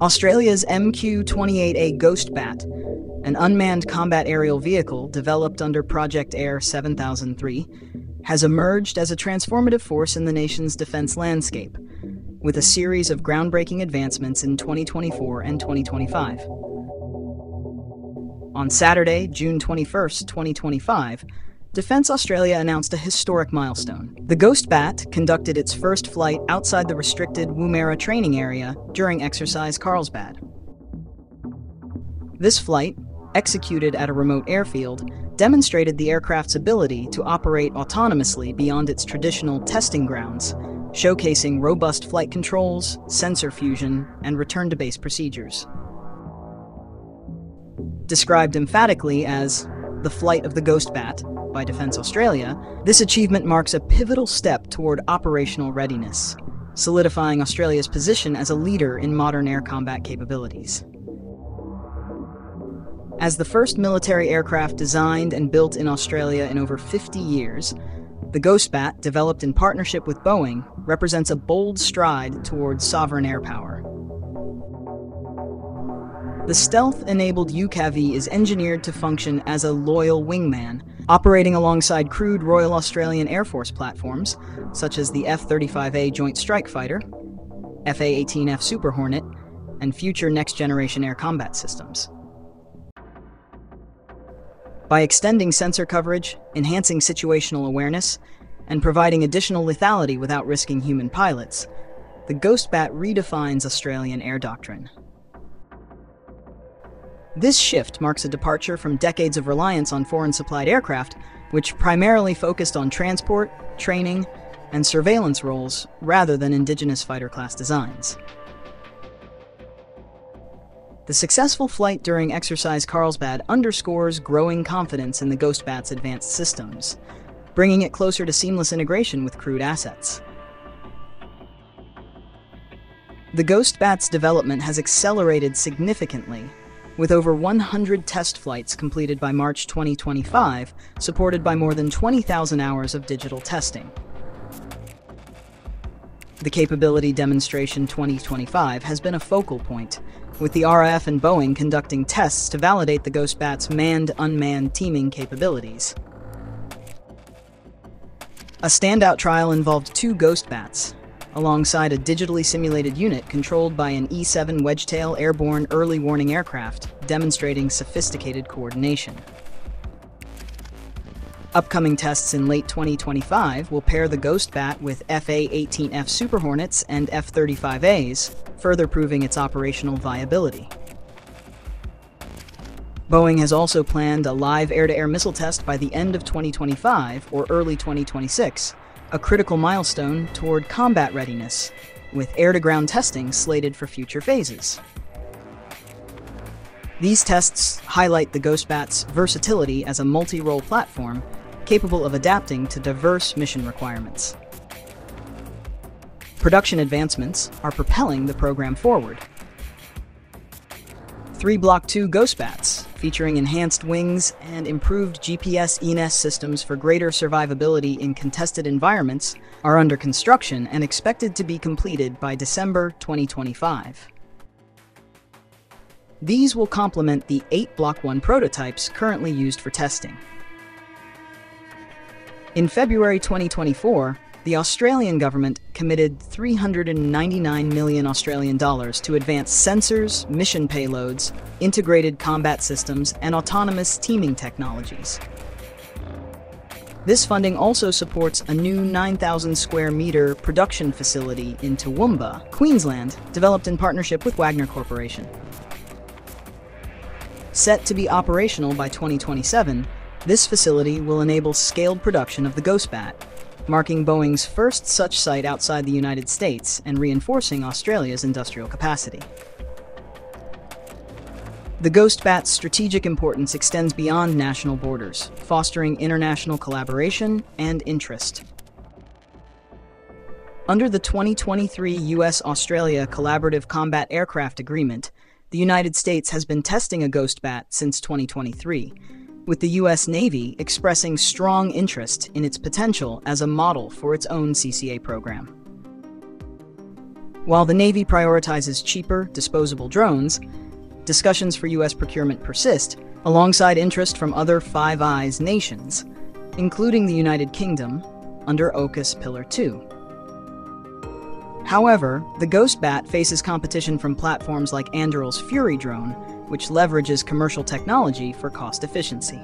Australia's MQ-28A Ghost Bat, an unmanned combat aerial vehicle developed under Project Air 7003, has emerged as a transformative force in the nation's defense landscape, with a series of groundbreaking advancements in 2024 and 2025. On Saturday, June 21, 2025, Defence Australia announced a historic milestone. The Ghost Bat conducted its first flight outside the restricted Woomera training area during Exercise Carlsbad. This flight, executed at a remote airfield, demonstrated the aircraft's ability to operate autonomously beyond its traditional testing grounds, showcasing robust flight controls, sensor fusion, and return-to-base procedures. Described emphatically as the flight of the Ghost Bat by Defence Australia, this achievement marks a pivotal step toward operational readiness, solidifying Australia's position as a leader in modern air combat capabilities. As the first military aircraft designed and built in Australia in over 50 years, the Ghost Bat, developed in partnership with Boeing, represents a bold stride towards sovereign air power. The stealth-enabled UCAV is engineered to function as a loyal wingman, operating alongside crewed Royal Australian Air Force platforms, such as the F-35A Joint Strike Fighter, F/A-18F Super Hornet, and future next-generation air combat systems. By extending sensor coverage, enhancing situational awareness, and providing additional lethality without risking human pilots, the Ghost Bat redefines Australian air doctrine. This shift marks a departure from decades of reliance on foreign-supplied aircraft, which primarily focused on transport, training, and surveillance roles rather than indigenous fighter-class designs. The successful flight during Exercise Carlsbad underscores growing confidence in the Ghost Bat's advanced systems, bringing it closer to seamless integration with crewed assets. The Ghost Bat's development has accelerated significantly, with over 100 test flights completed by March 2025, supported by more than 20,000 hours of digital testing. The Capability Demonstration 2025 has been a focal point, with the RAAF and Boeing conducting tests to validate the Ghost Bat's manned-unmanned teaming capabilities. A standout trial involved 2 Ghost Bats, alongside a digitally simulated unit controlled by an E-7 Wedgetail airborne early warning aircraft, demonstrating sophisticated coordination. Upcoming tests in late 2025 will pair the Ghost Bat with F/A-18F Super Hornets and F-35As, further proving its operational viability. Boeing has also planned a live air-to-air missile test by the end of 2025 or early 2026, a critical milestone toward combat readiness, with air-to-ground testing slated for future phases. These tests highlight the Ghost Bat's versatility as a multi-role platform, capable of adapting to diverse mission requirements. Production advancements are propelling the program forward. 3 Block II Ghostbats, featuring enhanced wings and improved GPS INS systems for greater survivability in contested environments, are under construction and expected to be completed by December 2025. These will complement the 8 Block I prototypes currently used for testing. In February 2024, the Australian government committed $399 million to advance sensors, mission payloads, integrated combat systems, and autonomous teaming technologies. This funding also supports a new 9,000 square meter production facility in Toowoomba, Queensland, developed in partnership with Wagner Corporation. Set to be operational by 2027, this facility will enable scaled production of the Ghost Bat, marking Boeing's first such site outside the United States and reinforcing Australia's industrial capacity. The Ghost Bat's strategic importance extends beyond national borders, fostering international collaboration and interest. Under the 2023 US-Australia Collaborative Combat Aircraft Agreement, the United States has been testing a Ghost Bat since 2023, with the U.S. Navy expressing strong interest in its potential as a model for its own CCA program. While the Navy prioritizes cheaper, disposable drones, discussions for U.S. procurement persist, alongside interest from other Five Eyes nations, including the United Kingdom, under AUKUS Pillar 2. However, the Ghost Bat faces competition from platforms like Anduril's Fury drone, which leverages commercial technology for cost efficiency.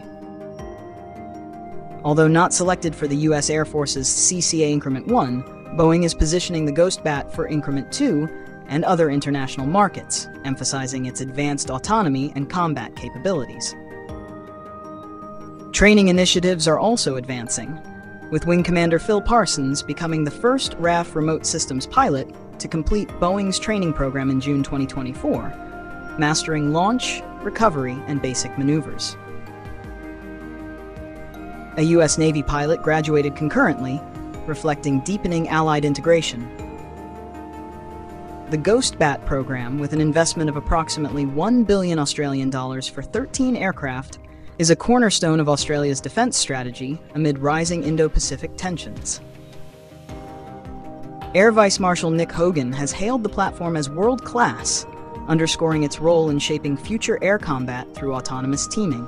Although not selected for the U.S. Air Force's CCA Increment 1, Boeing is positioning the Ghost Bat for Increment 2 and other international markets, emphasizing its advanced autonomy and combat capabilities. Training initiatives are also advancing, with Wing Commander Phil Parsons becoming the first RAAF remote systems pilot to complete Boeing's training program in June 2024, mastering launch, recovery, and basic maneuvers. A U.S. Navy pilot graduated concurrently, reflecting deepening Allied integration. The Ghost Bat program, with an investment of approximately $1 billion Australian for 13 aircraft, is a cornerstone of Australia's defence strategy amid rising Indo-Pacific tensions. Air Vice Marshal Nick Hogan has hailed the platform as world-class, underscoring its role in shaping future air combat through autonomous teaming.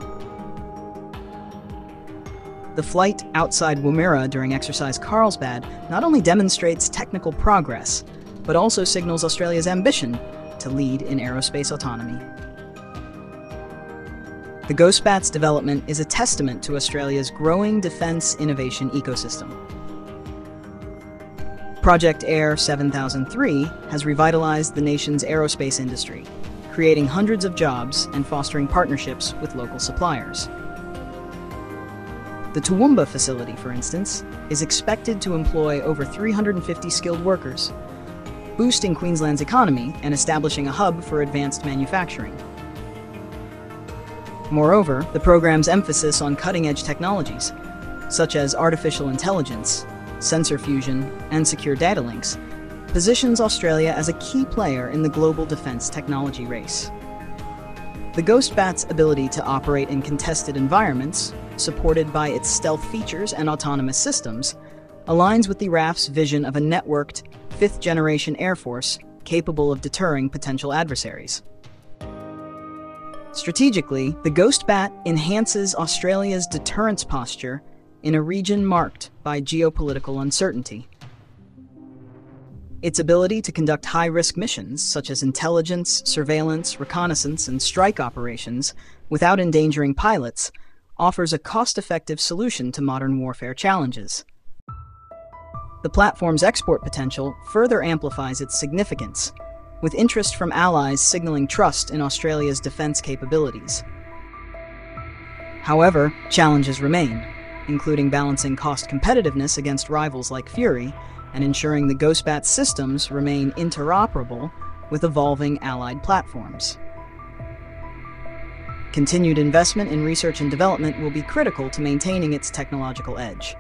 The flight outside Woomera during Exercise Carlsbad not only demonstrates technical progress, but also signals Australia's ambition to lead in aerospace autonomy. The Ghost Bat's development is a testament to Australia's growing defence innovation ecosystem. Project Air 7003 has revitalised the nation's aerospace industry, creating hundreds of jobs and fostering partnerships with local suppliers. The Toowoomba facility, for instance, is expected to employ over 350 skilled workers, boosting Queensland's economy and establishing a hub for advanced manufacturing. Moreover, the program's emphasis on cutting-edge technologies, such as artificial intelligence, sensor fusion, and secure data links, positions Australia as a key player in the global defence technology race. The Ghost Bat's ability to operate in contested environments, supported by its stealth features and autonomous systems, aligns with the RAAF's vision of a networked, fifth-generation Air Force capable of deterring potential adversaries. Strategically, the Ghost Bat enhances Australia's deterrence posture in a region marked by geopolitical uncertainty. Its ability to conduct high-risk missions, such as intelligence, surveillance, reconnaissance, and strike operations, without endangering pilots, offers a cost-effective solution to modern warfare challenges. The platform's export potential further amplifies its significance, with interest from allies signaling trust in Australia's defence capabilities. However, challenges remain, including balancing cost competitiveness against rivals like Fury and ensuring the Ghost Bat systems remain interoperable with evolving allied platforms. Continued investment in research and development will be critical to maintaining its technological edge.